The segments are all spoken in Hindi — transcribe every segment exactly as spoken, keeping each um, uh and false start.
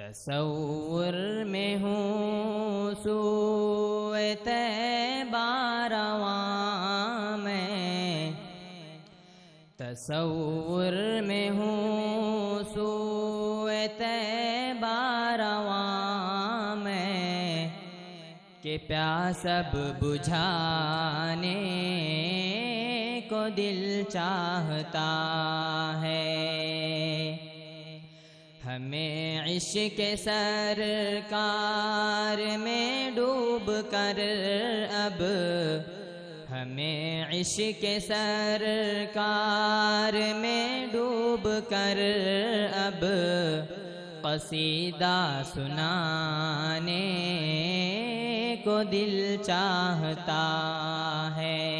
तसव्वुर में हूँ सूए तैबा रवां में, तसव्वुर में हूँ सूए तैबा रवां में के प्यास सब बुझाने को दिल चाहता है। हमें इश्क़ सरकार में डूब कर अब, हमें इश्क़ सरकार में डूब कर अब क़सीदा सुनाने को दिल चाहता है।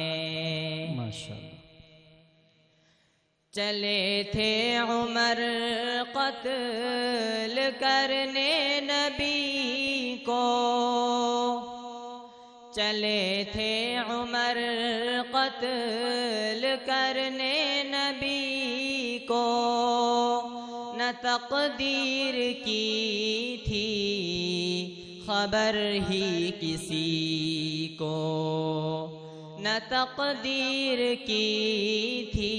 माशाअल्लाह। चले थे उमर कत्ल करने नबी को, चले थे उमर कत्ल करने नबी को, न तकदीर की थी खबर ही किसी को, न तकदीर की थी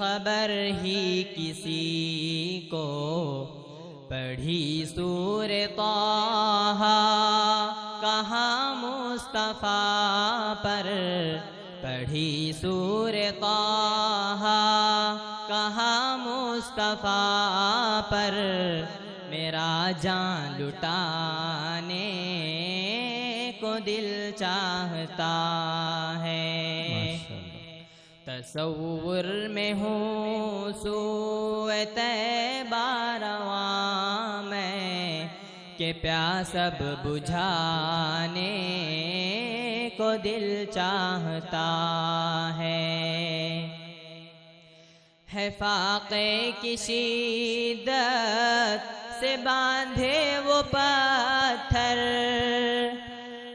खबर ही किसी को। पढ़ी सूर ताहा कहाँ मुस्तफ़ा पर, पढ़ी सूर ताहा कहाँ मुस्तफ़ा पर मेरा जान लुटाने को दिल चाहता है। तसव्वुर में हूँ सूए तैबा रवां में के प्यास अब बुझाने को दिल चाहता है। है फाक़े की शिद्दत से बांधे वो पत्थर,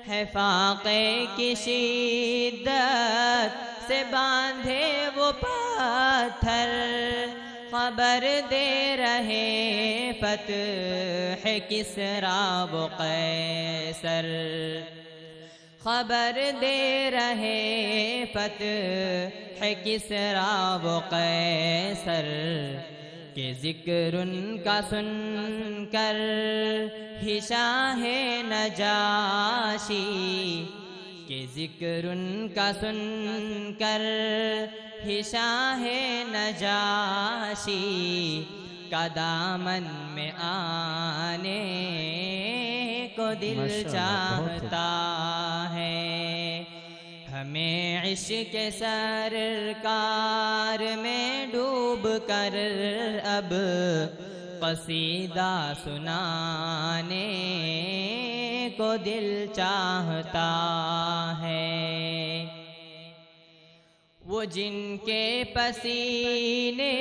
है फाक़े की शिद्दत से बांधे वो पाथर खबर दे रहे फतह किसरा वो कैसर, खबर दे रहे फतह किसरा वो कैसर के जिक्र उनका सुन कर ही शाह नजाशी के जिक्र उनका सुन कर ही शाह नजाशी का दामन में आने को दिल चाहता है। हमें इश्क़ सरकार में डूब कर अब क़सीदा सुनाने को दिल चाहता है। वो जिनके पसीने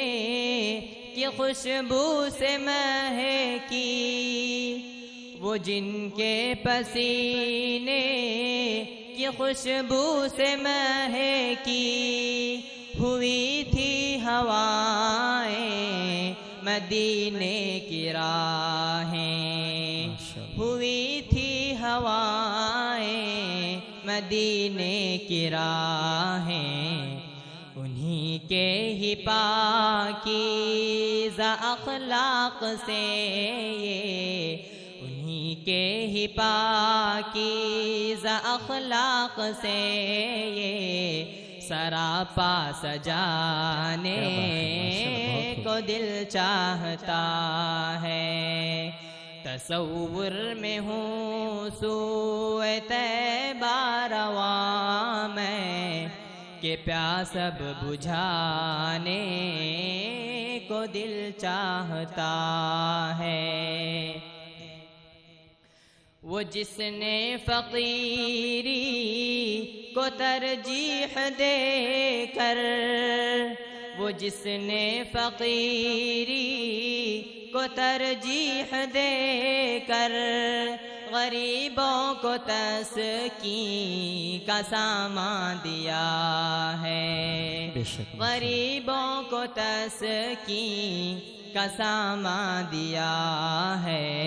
की खुशबू से महकी, वो जिनके पसीने की खुशबू से महकी हुई थी हवाएं मदीने की राहें, हुई थी हवाएं मदीने की राहें उन्हीं के ही पाकीज़ा अखलाक से ये, उन्हीं के ही पाकीज़ा अखलाक से ये सरापा सजाने को दिल चाहता है। तसव्वुर में हूँ सूए तैबा रवां में के प्यास अब बुझाने को दिल चाहता है। वो जिसने फ़कीरी को तरजीह देकर, वो जिसने फ़कीरी को तरजीह देकर गरीबों को तस्कीन का सामान दिया है, गरीबों को तस्कीन का सामा दिया है,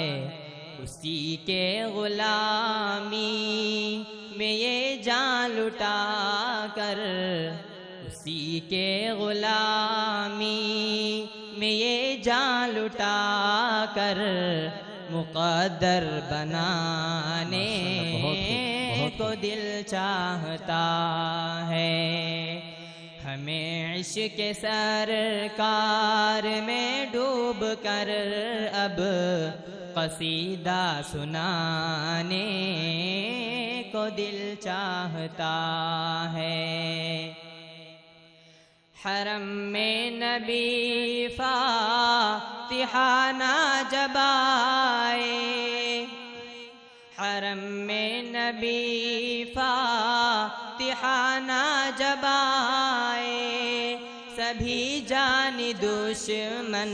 उसी के गुलामी में ये जान लुटा कर, उसी के गुलामी में ये जान लुटा कर मुकद्दर बनाने को दिल चाहता है। हमें इश्क के सरकार में डूब कर अब कसीदा सुनाने को दिल चाहता है। हरम में नबी फातिहा ना जब आए, हरम में नबी फातिहा ना जब आए, सभी जानी दुश्मन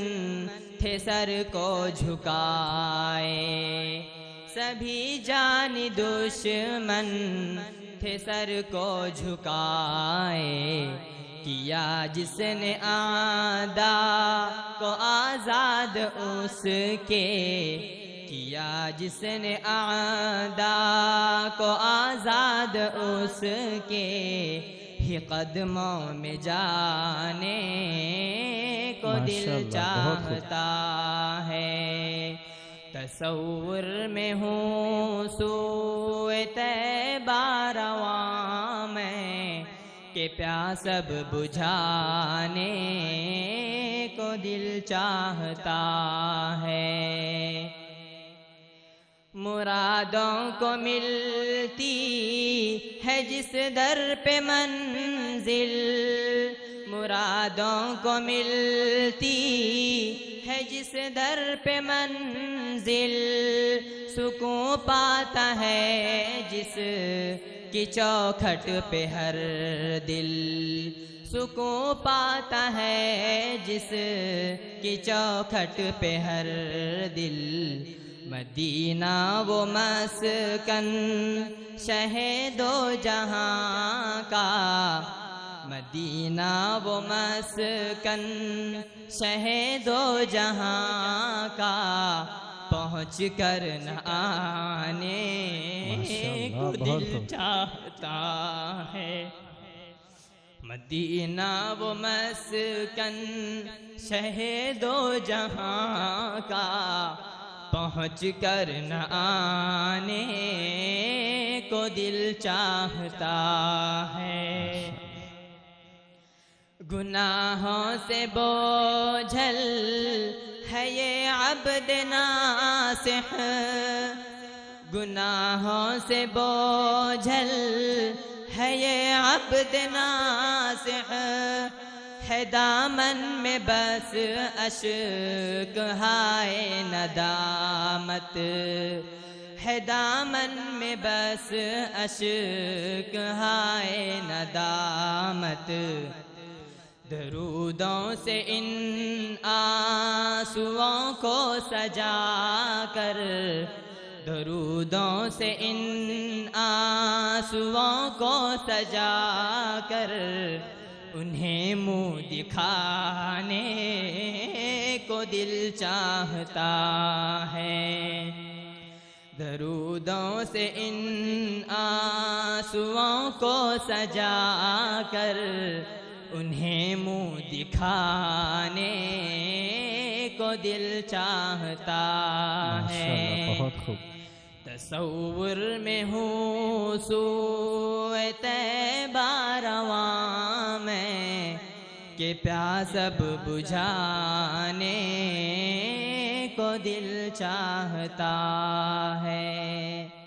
थे सर को झुकाए, सभी जानी दुश्मन थे सर को झुकाए। किया जिसने आदा को आज़ाद उसके, किया जिसने आदा को आज़ाद उसके ही कदमों में जाने को दिल चाहता है। तसव्वुर में हूँ सूए तैबा रवा मैं के प्यास सब बुझाने को दिल चाहता है। मुरादों को मिलती है जिस दर पे मंजिल, मुरादों को मिलती है जिस दर पे मंजिल, सुकून पाता है जिस की चौखट पे हर दिल, सुकून पाता है जिस की चौखट पे हर दिल। मदीना वो मस्कन शहे दो जहां का, मदीना वो मस्कन शहे दो जहां का, पहुँच कर न आने को दिल चाहता है। मदीना वो मस्कन शहे दो जहां का, पहुँच कर न आने को दिल चाहता है। गुनाहों से बोझल है ये अब्द नासिह, गुनाहों से बोझल है ये अब्द नासिह, है दामन में बस अश्क हाय नदामत, है दामन में बस अश्क हाय नदामत। दरूदों से इन आंसुओं को सजा कर, दरूदों से इन आंसुओं को सजा कर, उन्हें मुँह दिखाने को दिल चाहता है। दरूदों से इन आंसुओं को सजा कर, उन्हें मुँह दिखाने को दिल चाहता है। तसव्वुर में हूँ सूए तैबा रवा मैं के प्यास सब बुझाने को दिल चाहता है।